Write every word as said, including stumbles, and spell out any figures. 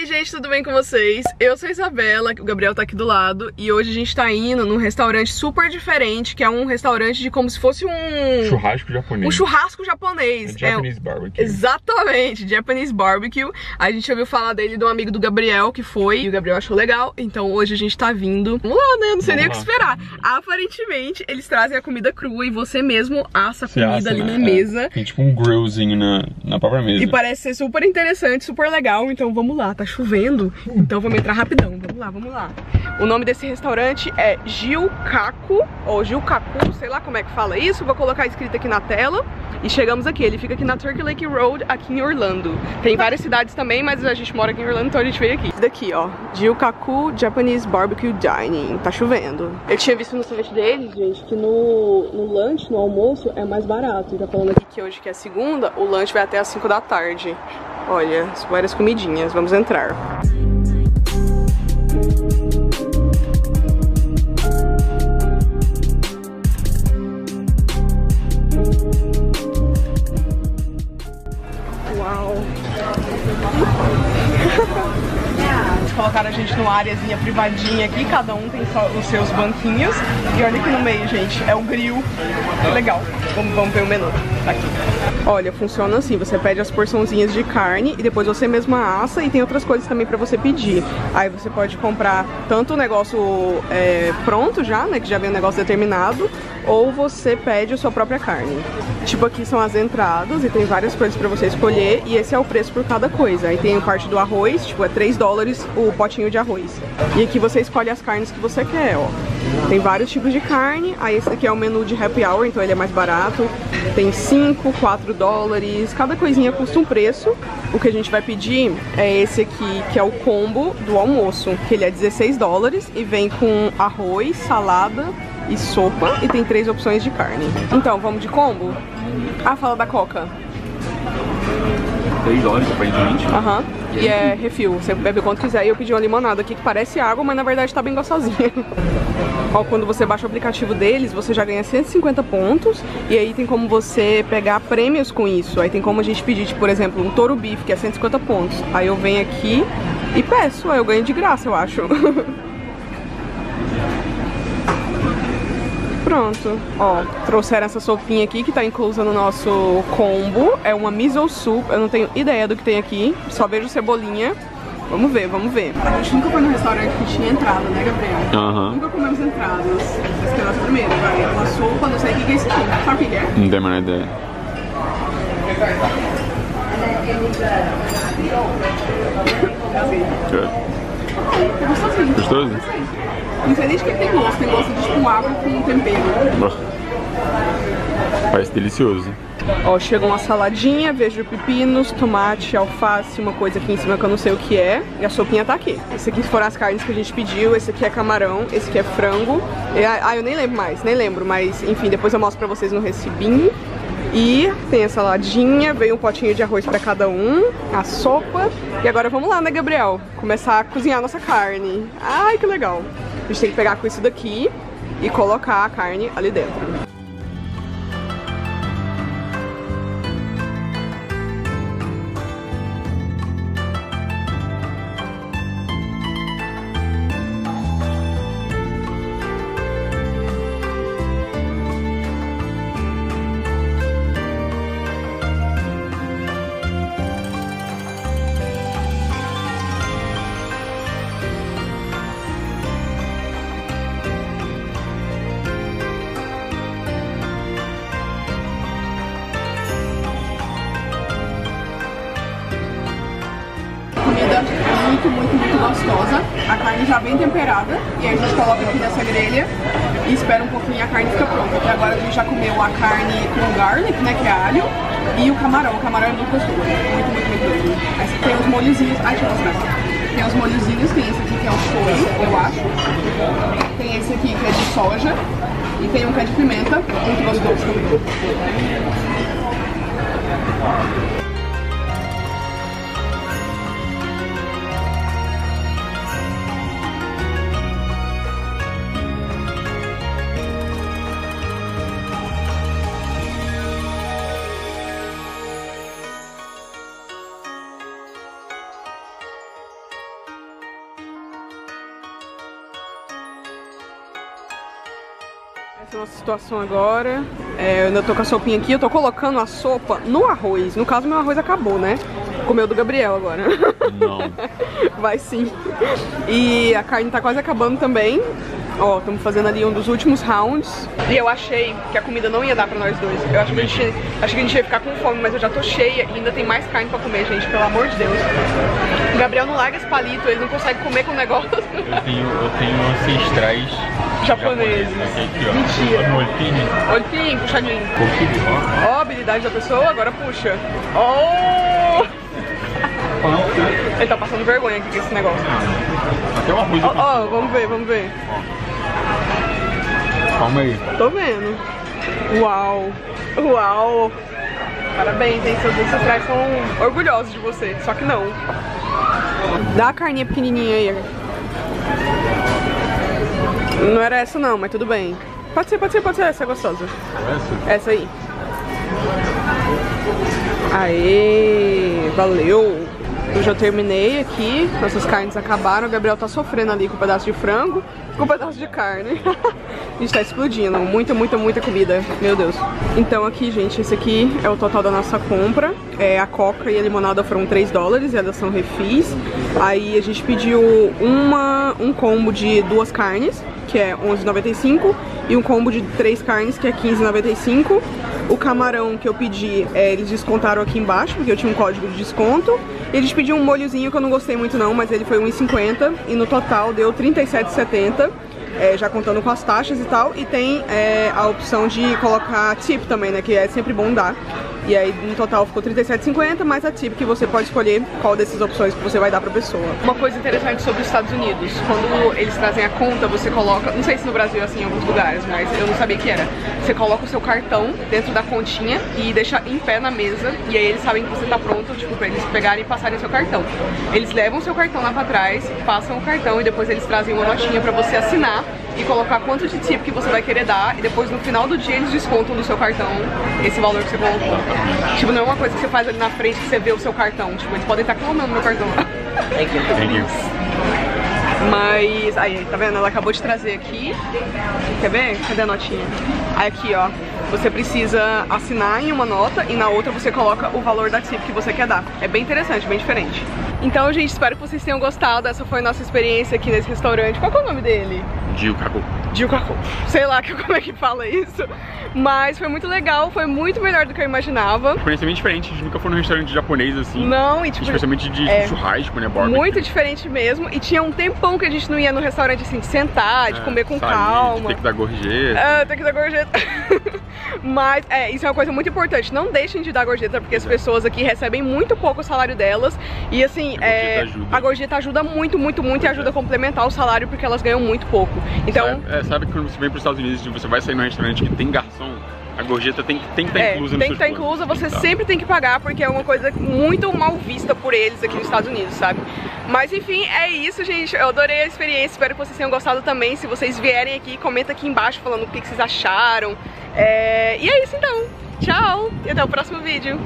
Oi gente, tudo bem com vocês? Eu sou a Isabela, o Gabriel tá aqui do lado. E hoje a gente tá indo num restaurante super diferente, que é um restaurante de como se fosse um... churrasco japonês. Um churrasco japonês. É Japanese barbecue. Exatamente, Japanese barbecue. A gente ouviu falar dele de um amigo do Gabriel que foi, e o Gabriel achou legal. Então hoje a gente tá vindo, vamos lá, né? Não sei vamos nem lá. O que esperar. Aparentemente eles trazem a comida crua e você mesmo assa a comida assa, ali né? na mesa. É. Tem tipo um grillzinho na, na própria mesa. E parece ser super interessante, super legal. Então vamos lá. Tá chovendo, então vamos entrar rapidão. Vamos lá, vamos lá. O nome desse restaurante é Gyu Kaku, ou Gyu Kaku, sei lá como é que fala isso. Vou colocar escrito aqui na tela. E chegamos aqui, ele fica aqui na Turkey Lake Road, aqui em Orlando. Tem várias cidades também, mas a gente mora aqui em Orlando, então a gente veio aqui. Esse daqui, ó, Gyu Kaku Japanese Barbecue Dining. Tá chovendo. Eu tinha visto no site deles, gente, que no, no lanche, no almoço, é mais barato. E tá falando aqui que hoje que é segunda, o lanche vai até as cinco da tarde. Olha, várias comidinhas, vamos entrar. Uau! Colocaram a gente numa areazinha privadinha aqui, cada um tem só os seus banquinhos. E olha aqui no meio, gente, é um grill. Que legal. Vamos, vamos ver o menu. Tá aqui. Olha, funciona assim, você pede as porçãozinhas de carne e depois você mesma assa, e tem outras coisas também pra você pedir. Aí você pode comprar tanto o negócio é, pronto já, né, que já vem um negócio determinado, ou você pede a sua própria carne. Tipo, aqui são as entradas e tem várias coisas pra você escolher, e esse é o preço por cada coisa. Aí tem a parte do arroz, tipo, é três dólares o potinho de arroz. E aqui você escolhe as carnes que você quer, ó. Tem vários tipos de carne. Aí esse daqui é o menu de happy hour, então ele é mais barato. Tem cinco, quatro dólares. Cada coisinha custa um preço. O que a gente vai pedir é esse aqui, que é o combo do almoço, que ele é dezesseis dólares e vem com arroz, salada e sopa. E tem três opções de carne. Então, vamos de combo? Ah, fala da Coca. três dólares, aparentemente. Aham. Uhum. E é refil, você bebe quanto quiser. E eu pedi uma limonada aqui que parece água, mas na verdade tá bem gostosinha. Ó, quando você baixa o aplicativo deles, você já ganha cento e cinquenta pontos. E aí tem como você pegar prêmios com isso. Aí tem como a gente pedir, tipo, por exemplo, um touro bife, que é cento e cinquenta pontos. Aí eu venho aqui e peço, aí eu ganho de graça, eu acho. Pronto, ó, trouxeram essa sopinha aqui que tá inclusa no nosso combo. É uma miso soup, eu não tenho ideia do que tem aqui, só vejo cebolinha. Vamos ver, vamos ver. A gente nunca foi num restaurante que tinha entrada, né, Gabriel? Aham. Nunca comemos entradas. Esse que é o nosso primeiro, vai. É uma sopa, não sei o que é isso aqui. Sabe o que é? Não tem mais ideia. É gostosinho. Gostoso? Não sei nem de que tem gosto, tem gosto de tipo água com tempero. Parece delicioso. Ó, chega uma saladinha, vejo pepinos, tomate, alface, uma coisa aqui em cima que eu não sei o que é. E a sopinha tá aqui. Esse aqui foram as carnes que a gente pediu, esse aqui é camarão, esse aqui é frango. E, ah, eu nem lembro mais, nem lembro, mas enfim, depois eu mostro pra vocês no recibinho. E tem a saladinha, veio um potinho de arroz pra cada um, a sopa. E agora vamos lá, né, Gabriel? Começar a cozinhar a nossa carne. Ai, que legal! A gente tem que pegar com isso daqui e colocar a carne ali dentro. Muito, muito, muito gostosa. A carne já bem temperada. E aí a gente coloca aqui nessa grelha e espera um pouquinho e a carne fica pronta. Até agora a gente já comeu a carne com garlic, né, que é alho, e o camarão. O camarão é muito gostoso. Muito, muito, muito gostoso. Aí tem os molhozinhos. Ai, deixa eu mostrar. Tem os molhozinhos, tem esse aqui que é o shoyu, eu acho. Tem esse aqui que é de soja. E tem um que é de pimenta. Muito gostoso. aqui uma situação agora. É, eu ainda tô com a sopinha aqui, eu tô colocando a sopa no arroz. No caso, meu arroz acabou, né? Comeu do Gabriel agora. Não. Vai sim. E a carne tá quase acabando também. Ó, estamos fazendo ali um dos últimos rounds. E eu achei que a comida não ia dar pra nós dois. Eu acho que a gente, acho que a gente ia ficar com fome, mas eu já tô cheia e ainda tem mais carne pra comer, gente. Pelo amor de Deus. O Gabriel não larga esse palito, ele não consegue comer com o negócio. Eu tenho, eu tenho ancestrais japoneses. japoneses. Mentira. Olhinho. Olhinho, puxadinho. Ó, a habilidade da pessoa, agora puxa. Ó! Oh! Ele tá passando vergonha aqui com esse negócio. Até uma coisa. Ó, vamos ver, vamos ver. Calma aí. Tô vendo. Uau. Uau. Parabéns, hein? Seus ancestrais são orgulhosos de você. Só que não. Dá a carninha pequenininha aí. Não era essa não, mas tudo bem. Pode ser, pode ser, pode ser. Essa é gostosa. Essa? Essa aí. Aê, valeu. Eu já terminei aqui, nossas carnes acabaram, o Gabriel tá sofrendo ali com um pedaço de frango, com um pedaço de carne. A gente tá explodindo, muita, muita, muita comida, meu Deus. Então aqui, gente, esse aqui é o total da nossa compra. É, a coca e a limonada foram três dólares, elas são refis. Aí a gente pediu uma, um combo de duas carnes, que é onze reais e noventa e cinco centavos, e um combo de três carnes, que é quinze reais e noventa e cinco centavos. O camarão que eu pedi, é, eles descontaram aqui embaixo, porque eu tinha um código de desconto. E a gente pediu um molhozinho que eu não gostei muito não, mas ele foi um real e cinquenta centavos e no total deu trinta e sete reais e setenta centavos, é, já contando com as taxas e tal. E tem é, a opção de colocar tip também, né, que é sempre bom dar. E aí no total ficou trinta e sete reais e cinquenta centavos, mais a tip, que você pode escolher qual dessas opções que você vai dar pra pessoa. Uma coisa interessante sobre os Estados Unidos, quando eles trazem a conta, você coloca, não sei se no Brasil é assim em alguns lugares, mas eu não sabia que era. Você coloca o seu cartão dentro da continha e deixa em pé na mesa, e aí eles sabem que você tá pronto, tipo, pra eles pegarem e passarem o seu cartão. Eles levam o seu cartão lá pra trás, passam o cartão e depois eles trazem uma notinha pra você assinar e colocar quanto de tip que você vai querer dar, e depois no final do dia eles descontam do seu cartão esse valor que você colocou. Tipo, não é uma coisa que você faz ali na frente que você vê o seu cartão. Tipo, eles podem estar clonando meu cartão lá. Thank you. Thank you. Mas, aí, tá vendo? Ela acabou de trazer aqui. Quer ver? Cadê a notinha? Aí aqui, ó. Você precisa assinar em uma nota e na outra você coloca o valor da tip que você quer dar. É bem interessante, bem diferente. Então, gente, espero que vocês tenham gostado. Essa foi a nossa experiência aqui nesse restaurante. Qual que é o nome dele? Gyu Kaku. Gyu Kaku. Sei lá como é que fala isso. Mas foi muito legal, foi muito melhor do que eu imaginava. Experiência bem diferente, a gente nunca foi num restaurante japonês assim. Não, e tipo... especialmente de é, churrasco, né? Barbecue. Muito diferente mesmo. E tinha um tempão que a gente não ia no restaurante assim, de sentar, de é, comer com sair, calma. Tem que dar gorjeta. É, tem que dar gorjeta. Mas, é, isso é uma coisa muito importante. Não deixem de dar gorjeta, porque as pessoas aqui recebem muito pouco o salário delas. E assim, a, é, gorjeta, ajuda. a gorjeta ajuda muito, muito, muito. E ajuda a complementar o salário, porque elas ganham muito pouco. Então, sabe, é, sabe que quando você vem para os Estados Unidos, você vai sair num restaurante que tem garçom, a gorjeta tem que estar tem que tá é, inclusa no seu. Tem que estar tá inclusa, você tem sempre tem que pagar, porque é uma coisa muito mal vista por eles aqui nos Estados Unidos, sabe? Mas enfim, é isso, gente. Eu adorei a experiência, espero que vocês tenham gostado também. Se vocês vierem aqui, comenta aqui embaixo falando o que, que vocês acharam. É... E é isso então. Tchau e até o próximo vídeo.